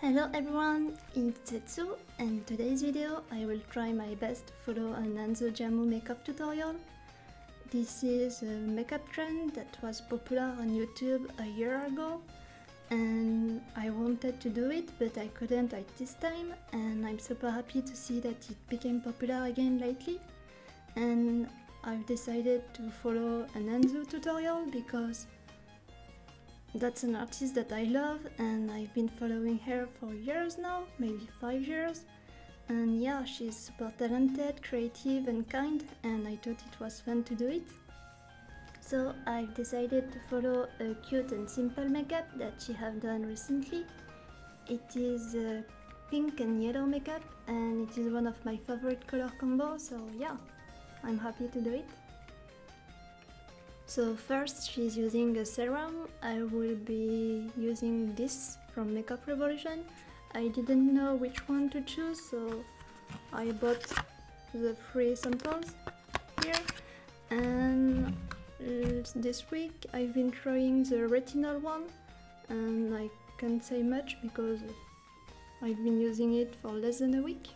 Hello everyone, it's Setsu, and in today's video I will try my best to follow an Anzujaamu makeup tutorial. This is a makeup trend that was popular on YouTube a year ago, and I wanted to do it but I couldn't at this time, and I'm super happy to see that it became popular again lately. And I've decided to follow an Anzu tutorial because that's an artist that I love, and I've been following her for years now, maybe 5 years, and yeah, she's super talented, creative and kind, and I thought it was fun to do it. So I've decided to follow a cute and simple makeup that she has done recently. It is pink and yellow makeup, and it is one of my favorite color combo, so yeah, I'm happy to do it. So first she's using a serum. I will be using this from Makeup Revolution. I didn't know which one to choose, so I bought the free samples here. And this week I've been trying the retinol one, and I can't say much because I've been using it for less than a week.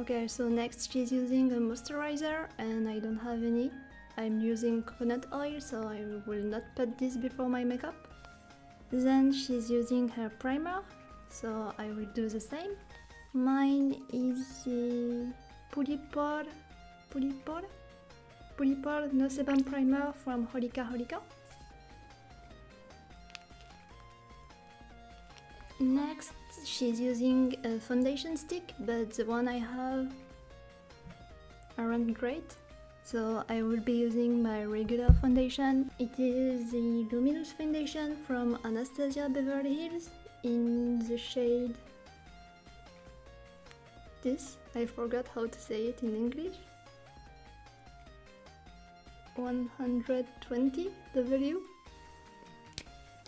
Okay, so next she's using a moisturizer, and I don't have any. I'm using coconut oil, so I will not put this before my makeup. Then she's using her primer, so I will do the same. Mine is the Pulipol No Sebum Primer from Holika Holika. Next, she's using a foundation stick, but the one I have aren't great, so I will be using my regular foundation. It is the Luminous Foundation from Anastasia Beverly Hills in the shade this. I forgot how to say it in English. 120W?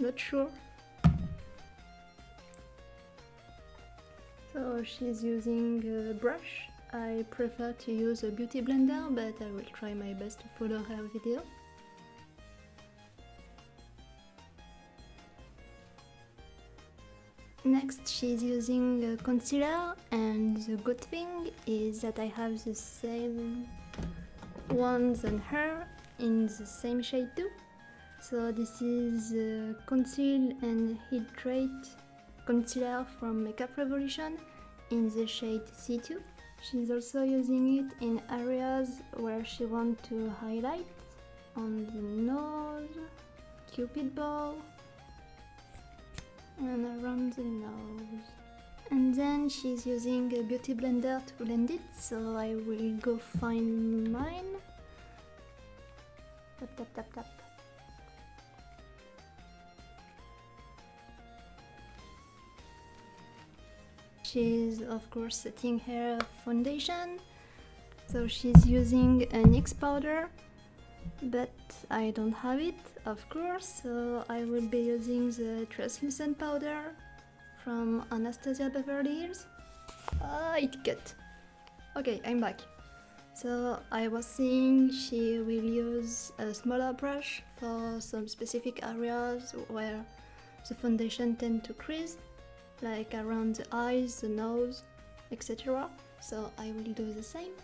Not sure. So she's using a brush. I prefer to use a beauty blender, but I will try my best to follow her video. Next she's using a concealer, and the good thing is that I have the same ones than her in the same shade too. So this is Conceal and Hydrate Concealer from Makeup Revolution in the shade C2. She's also using it in areas where she wants to highlight, on the nose, cupid bow, and around the nose. And then she's using a beauty blender to blend it, so I will go find mine. Tap tap tap tap. She's of course setting her foundation, so she's using a NYX powder, but I don't have it, of course, so I will be using the translucent powder from Anastasia Beverly Hills. Ah, it cut. Okay, I'm back. So I was saying she will use a smaller brush for some specific areas where the foundation tends to crease, like around the eyes, the nose, etc. So I will do the same.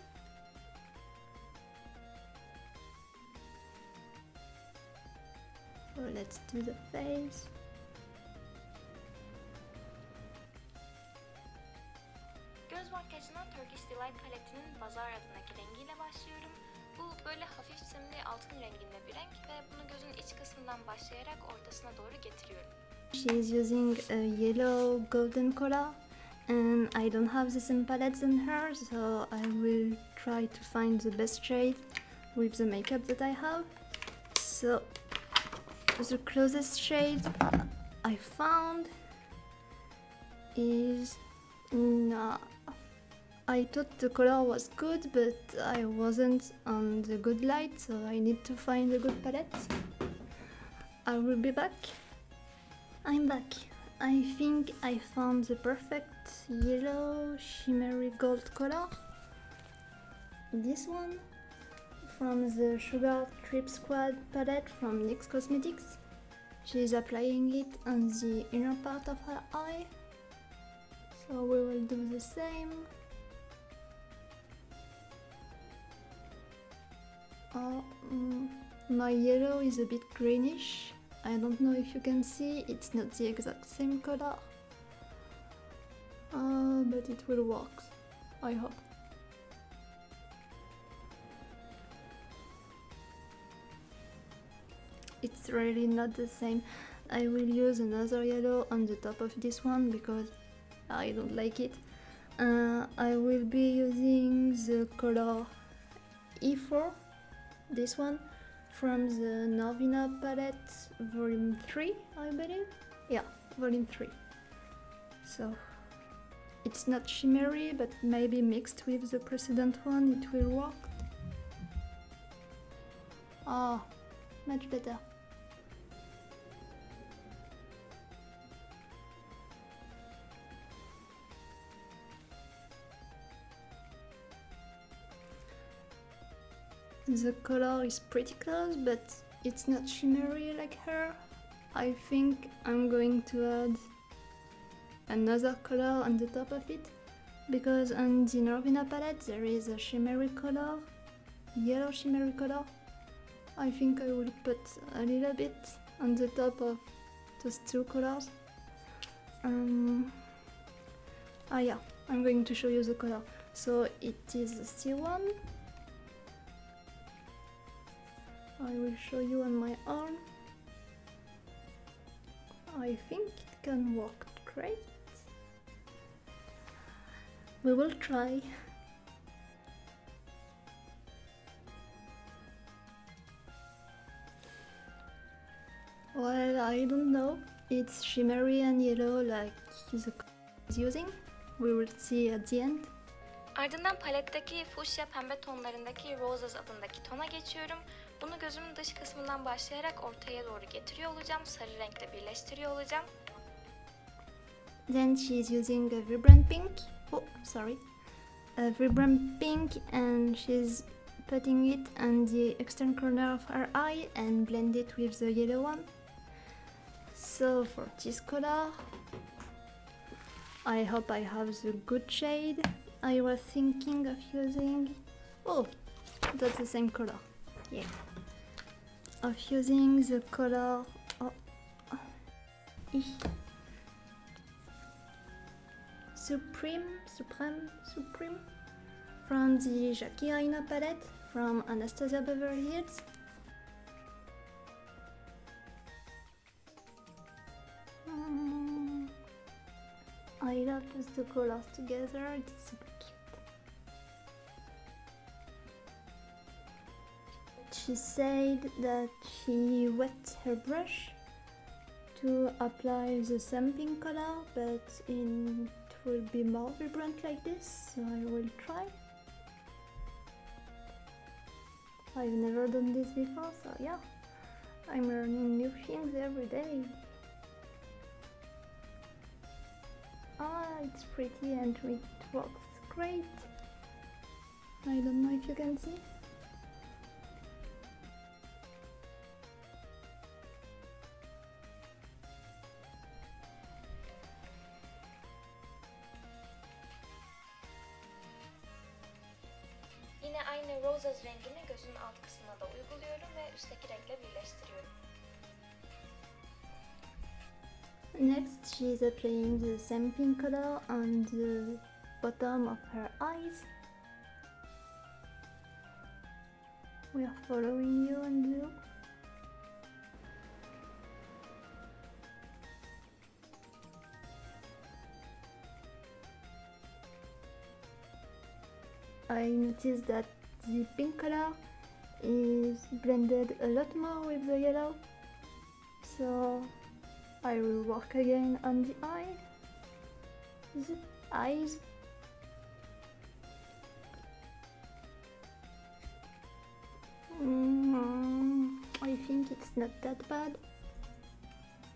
So let's do the face. Göz makyajına Turkish Delight paletinin bazar adındaki rengiyle başlıyorum. Bu böyle hafif simli altın renginde bir renk ve bunu gözün iç kısmından başlayarak ortasına doğru getiriyorum. She's using a yellow golden color, and I don't have the same palettes than her, so I will try to find the best shade with the makeup that I have. So the closest shade I found is... I thought the color was good, but I wasn't on the good light, so I need to find a good palette. I will be back. I'm back. I think I found the perfect yellow shimmery gold color. This one. from the Sugar Trip Squad palette from NYX Cosmetics. She is applying it on the inner part of her eye. So we will do the same. Oh, my yellow is a bit greenish. I don't know if you can see, it's not the exact same color. But it will work, I hope. It's really not the same. I will use another yellow on the top of this one because I don't like it. I will be using the color E4, this one, from the Norvina palette, volume 3, I believe? Yeah, volume 3. So, it's not shimmery, but maybe mixed with the precedent one, it will work. Ah, much better. The color is pretty close, but it's not shimmery like her. I think I'm going to add another color on the top of it, because on the Norvina palette there is a shimmery color, yellow shimmery color. I think I will put a little bit on the top of those two colors. Yeah, I'm going to show you the color. So it is C1. I will show you on my arm. I think it can work great. We will try. Well, I don't know. It's shimmery and yellow like the color is using. We will see at the end. Ardından paletteki fuşya pembe tonlarındaki Roses adındaki tona geçiyorum. Bunu gözümün dış kısmından başlayarak ortaya doğru getiriyor olacağım. Sarı renkle birleştiriyor olacağım. Then she is using a vibrant pink. Oh, sorry. A vibrant pink, and she's putting it on the extern corner of her eye and blend it with the yellow one. So for this color, I hope I have the good shade I was thinking of using. Oh, that's the same color. Yeah. Of using the color. Oh. Supreme from the Jacquie Aina palette from Anastasia Beverly Hills. I love the colors together, it's super cute. She said that she wet her brush to apply the same pink color, but it will be more vibrant like this, so I will try. I've never done this before, so yeah, I'm learning new things every day. Ah, it's pretty and it works great. I don't know if you can see. Yine aynı Roses rengini gözün alt kısmına da uyguluyorum ve üstteki renkle birleştiriyorum. Next, she is applying the same pink color on the bottom of her eyes. We are following you, Anju. I noticed that the pink color is blended a lot more with the yellow, so I will work again on the eye. The eyes. I think it's not that bad.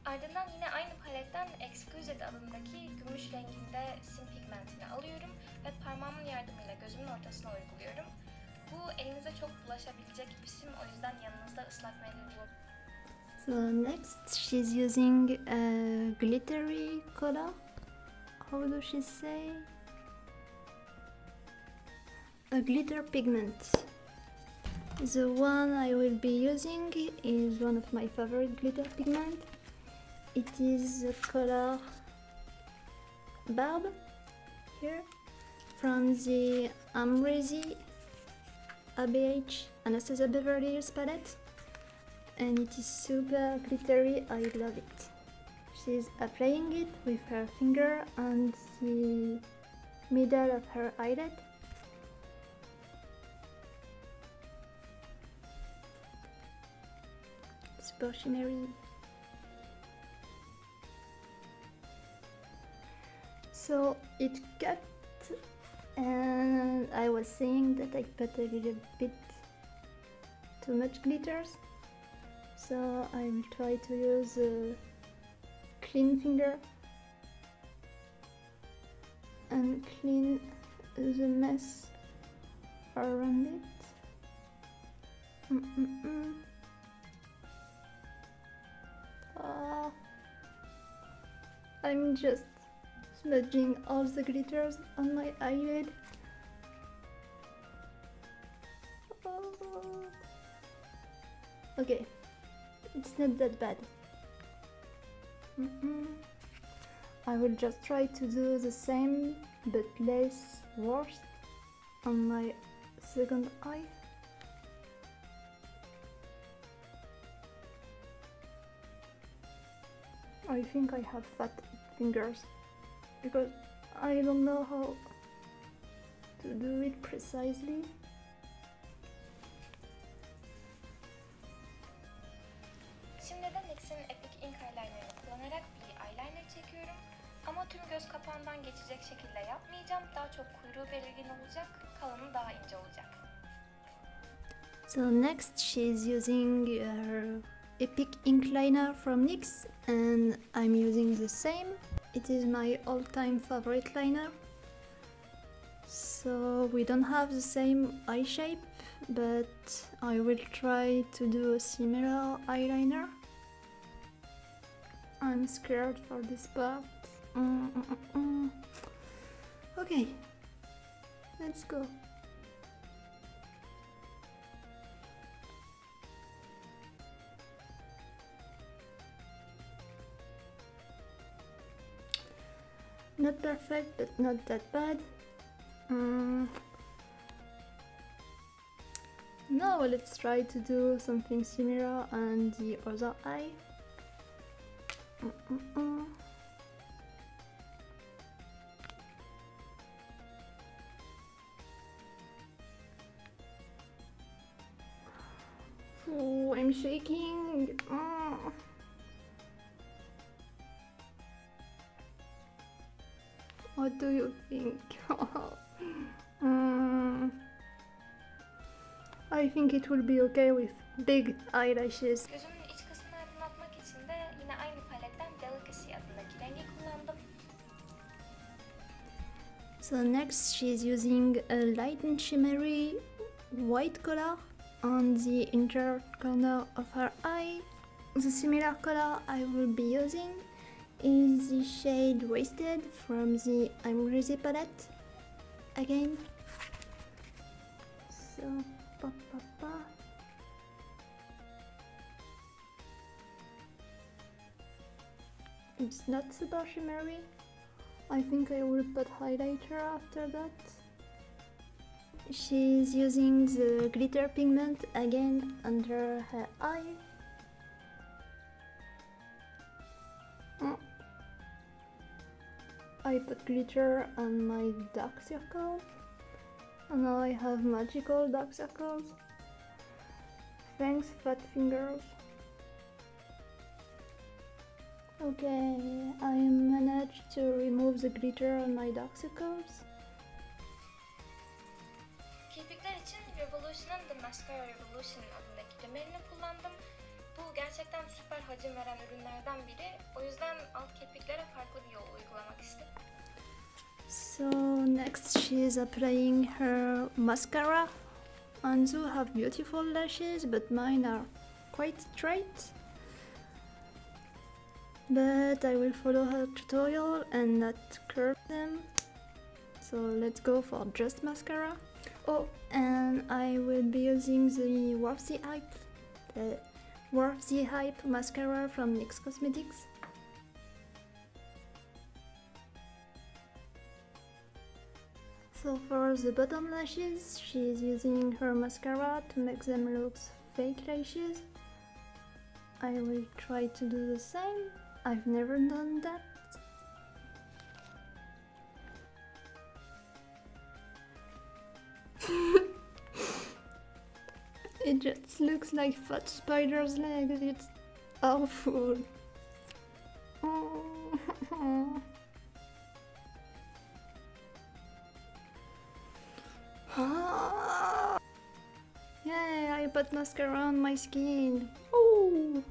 Ardından yine aynı paletten Exquisite adındaki gümüş renginde sim pigmentini alıyorum ve parmağımın yardımıyla gözümün ortasına uyguluyorum. Bu elinize çok bulaşabilecek bir sim, o yüzden yanınızda ıslak mendil bulun. So next she's using a glittery color. How does she say? A glitter pigment. The one I will be using is one of my favorite glitter pigment. It is the color Barb here from the Amrezy ABH Anastasia Beverly Hills palette, and it is super glittery. I love it. She's applying it with her finger on the middle of her eyelid. Super shimmery. So it cut, and I was saying that I put a little bit too much glitters, so I will try to use a clean finger and clean the mess around it. I'm just smudging all the glitters on my eyelid. Oh. Okay, it's not that bad. I will just try to do the same but less worse on my second eye. I think I have fat fingers because I don't know how to do it precisely. Şimdi de NYX'in Epic Ink Liner'ını kullanarak bir eyeliner çekiyorum. Ama tüm göz kapağından geçecek şekilde yapmayacağım. Daha çok kuyruğu belirgin olacak, kalanı daha ince olacak. So next she's using her Epic Ink Liner from NYX, and I'm using the same. It is my all-time favorite liner. So we don't have the same eye shape, but I will try to do a similar eyeliner. I'm scared for this part. Okay, let's go. Not perfect, but not that bad. Now let's try to do something similar on the other eye. Oh, I'm shaking. What do you think? I think it will be okay with big eyelashes. Gözümün iç kısmını aydınlatmak için de yine aynı paletten Delicacy adındaki rengi kullandım. So next she's using a light and shimmery white color on the inner corner of her eye. The similar color I will be using is the shade Wasted from the I'm Grizzly palette again. So it's not super shimmery. I think I will put highlighter after that. She's using the glitter pigment again under her eye. I put glitter on my dark circles, and now I have magical dark circles. Thanks, fat fingers. Okay, I managed to remove the glitter on my dark circles. Kirpikler için Revolution'ın The Mascara Revolution adındaki rimelini kullandım. Bu gerçekten süper hacim veren ürünlerden biri. O yüzden alt kirpiklere farklı bir yol uygulamak istedim. So next she is applying her mascara Anzu have beautiful lashes, but mine are quite straight. But I will follow her tutorial and not curve them. So let's go for just mascara. Oh, and I will be using the Wapsi Eye mascara from NYX Cosmetics. So for the bottom lashes, she's using her mascara to make them look fake lashes. I will try to do the same. I've never done that. It just looks like fat spider's legs, it's awful. Oh. Yay, I put mascara on my skin. Oh.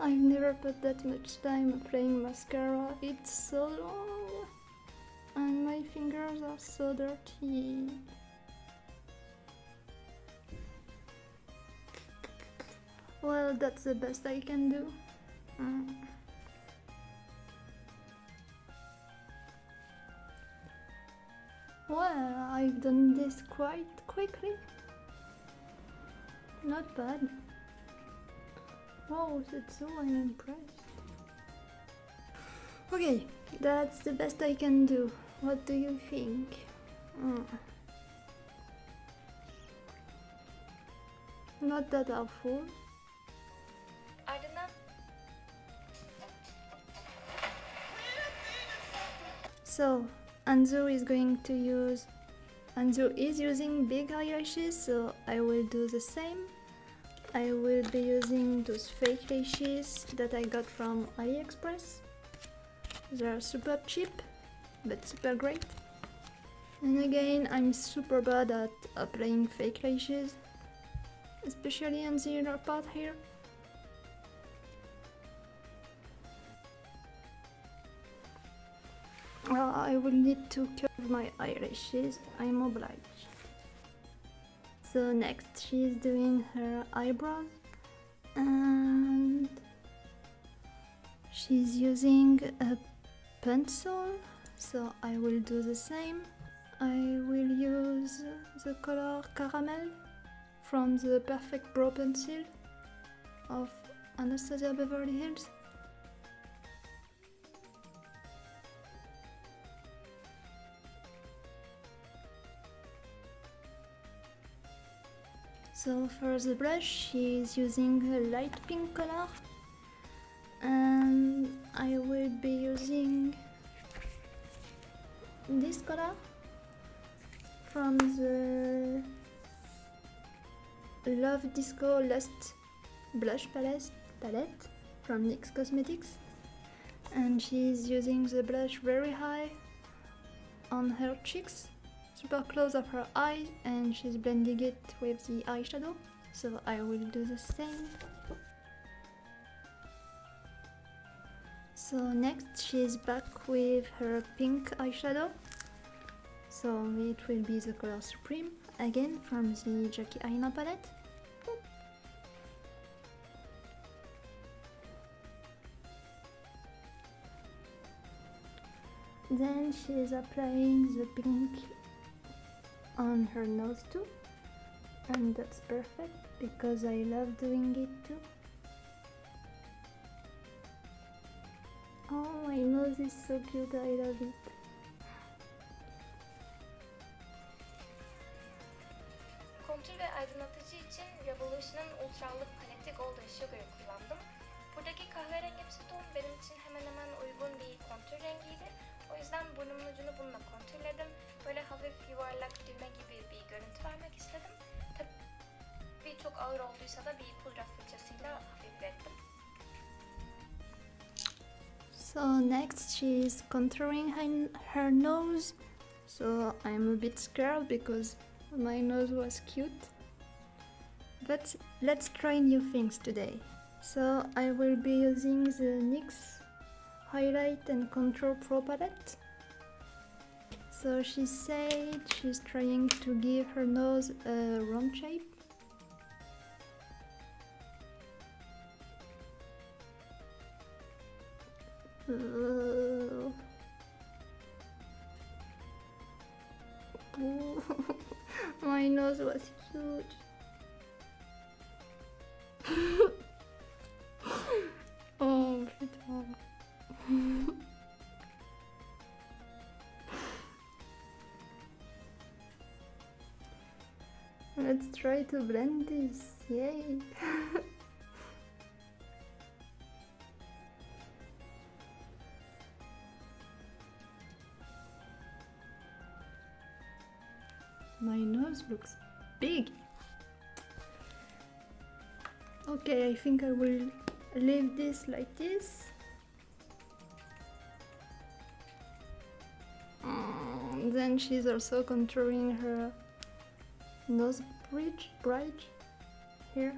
I've never put that much time applying mascara, it's so long. And my fingers are so dirty. Well, that's the best I can do. Well, I've done this quite quickly. Not bad. Wow, Setsu, I'm impressed. Okay, that's the best I can do. What do you think? Not that awful. I don't know. So, Anzu is using big eyelashes, so I will do the same. I will be using those fake lashes that I got from AliExpress. They're super cheap, but super great. And again, I'm super bad at applying fake lashes, especially on the inner part here. Well, I will need to curve my eyelashes, I'm obliged. So next she's doing her eyebrows and she's using a pencil, so I will do the same. I will use the color Caramel from the Perfect Brow Pencil of Anastasia Beverly Hills. So for the blush, she is using a light pink color, and I will be using this color from the Love Disco Lust Blush Palette from NYX Cosmetics, and she is using the blush very high on her cheeks, super close of her eyes, and she's blending it with the eyeshadow, so I will do the same. So next she's back with her pink eyeshadow, so it will be the color Supreme again from the Jacquie Aina palette. Then she's applying the pink on her nose too, and that's perfect because I love doing it too. Oh, my nose is so cute, I love it. Kontür ve aydınlatıcı için Revolution'ın ultralık paletik olduğu Sugar'ı kullandım. Buradaki kahverengimsi ton benim için hemen hemen uygun bir kontür rengiydi. O yüzden burnumun ucunu bununla kontürledim. Böyle hafif yuvarlak düğme gibi bir görüntü vermek istedim. Tabii çok ağır olduysa da bir pudra fırçasıyla hafiflettim. So next she's contouring her nose. So I'm a bit scared because my nose was cute. But let's try new things today. So I will be using the NYX Highlight and Contour Pro Palette. So she said she's trying to give her nose a round shape. My nose was huge. Oh, putain. Let's try to blend this. Yay. My nose looks big. Okay, I think I will leave this like this. Then she's also contouring her nose bridge here.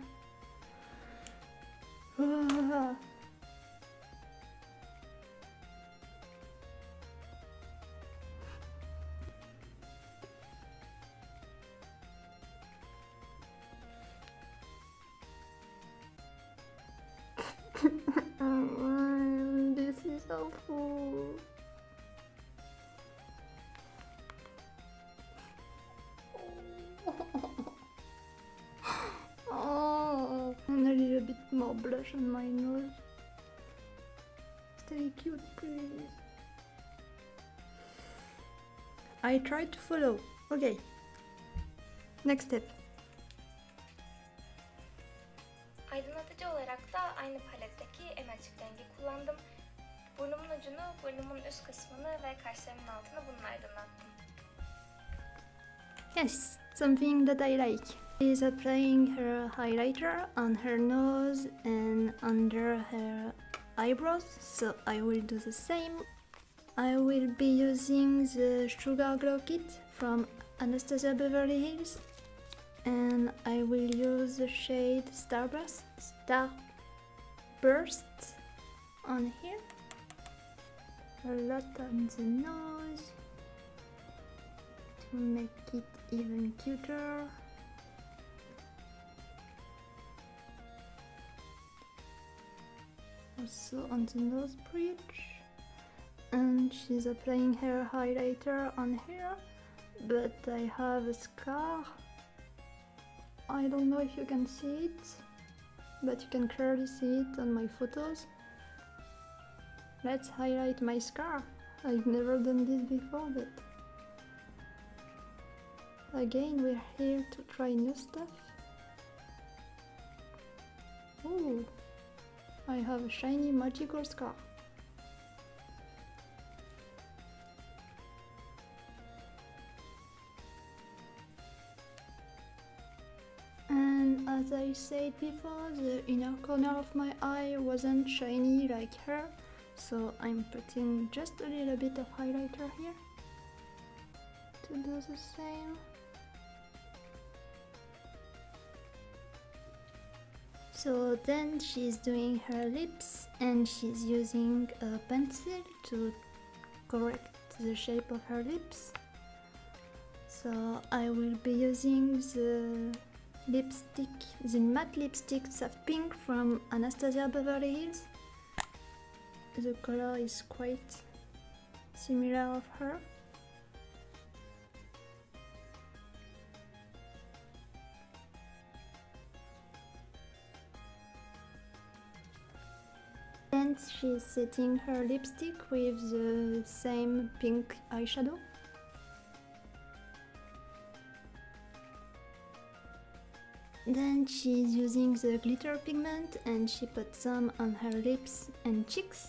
This is awful. Oh, and a little bit more blush on my nose. Stay cute, please. I tried to follow. Okay. Next step. Aydınlatıcı olarak da aynı paletteki en açık rengi kullandım. Burnumun ucunu, burnumun üst kısmını ve kaşlarımın altını bununla aydınlattım. Yes, something that I like. She is applying her highlighter on her nose and under her eyebrows, so I will do the same. I will be using the Sugar Glow Kit from Anastasia Beverly Hills. And I will use the shade Starburst on here. A lot on the nose to make it even cuter. Also on the nose bridge. And she's applying her highlighter on here, but I have a scar. I don't know if you can see it, but you can clearly see it on my photos. Let's highlight my scar. I've never done this before, but again, we're here to try new stuff. Ooh, I have a shiny magical scar. As I said before, the inner corner of my eye wasn't shiny like her, so I'm putting just a little bit of highlighter here to do the same. So then she's doing her lips and she's using a pencil to correct the shape of her lips. So I will be using the lipstick, the matte lipstick Soft Pink from Anastasia Beverly Hills. The color is quite similar of her. And she's setting her lipstick with the same pink eyeshadow. Then she's using the glitter pigment and she put some on her lips and cheeks.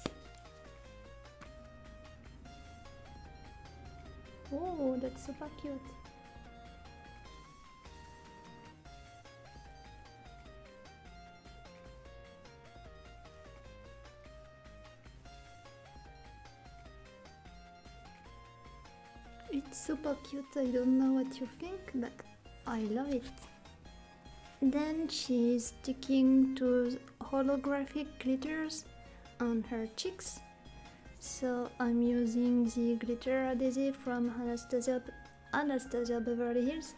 Oh, that's super cute. It's super cute, I don't know what you think, but I love it. Then she's sticking to holographic glitters on her cheeks, So I'm using the glitter adhesive from Anastasia Beverly Hills.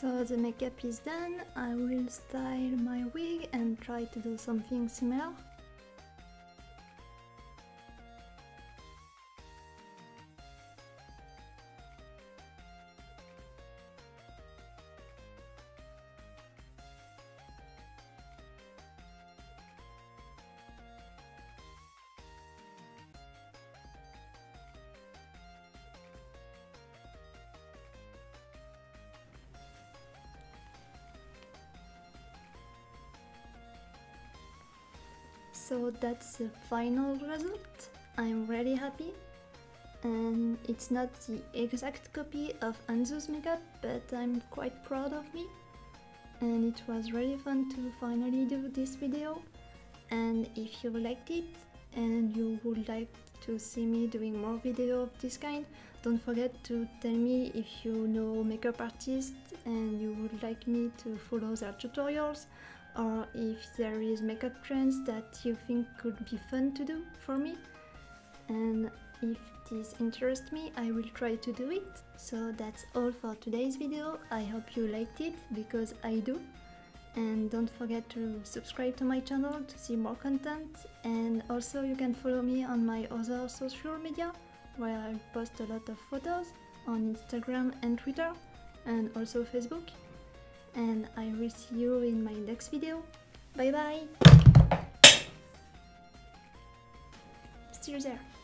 So the makeup is done. I will style my wig and try to do something similar. So that's the final result. I'm really happy, and it's not the exact copy of Anzu's makeup, but I'm quite proud of me, and it was really fun to finally do this video. And if you liked it and you would like to see me doing more videos of this kind, don't forget to tell me if you know makeup artists and you would like me to follow their tutorials, or if there is makeup trends that you think could be fun to do for me. And if this interests me, I will try to do it. So that's all for today's video. I hope you liked it, because I do. And don't forget to subscribe to my channel to see more content. And also you can follow me on my other social media, where I post a lot of photos on Instagram and Twitter, and also Facebook. And I will see you in my next video. Bye bye! Still there.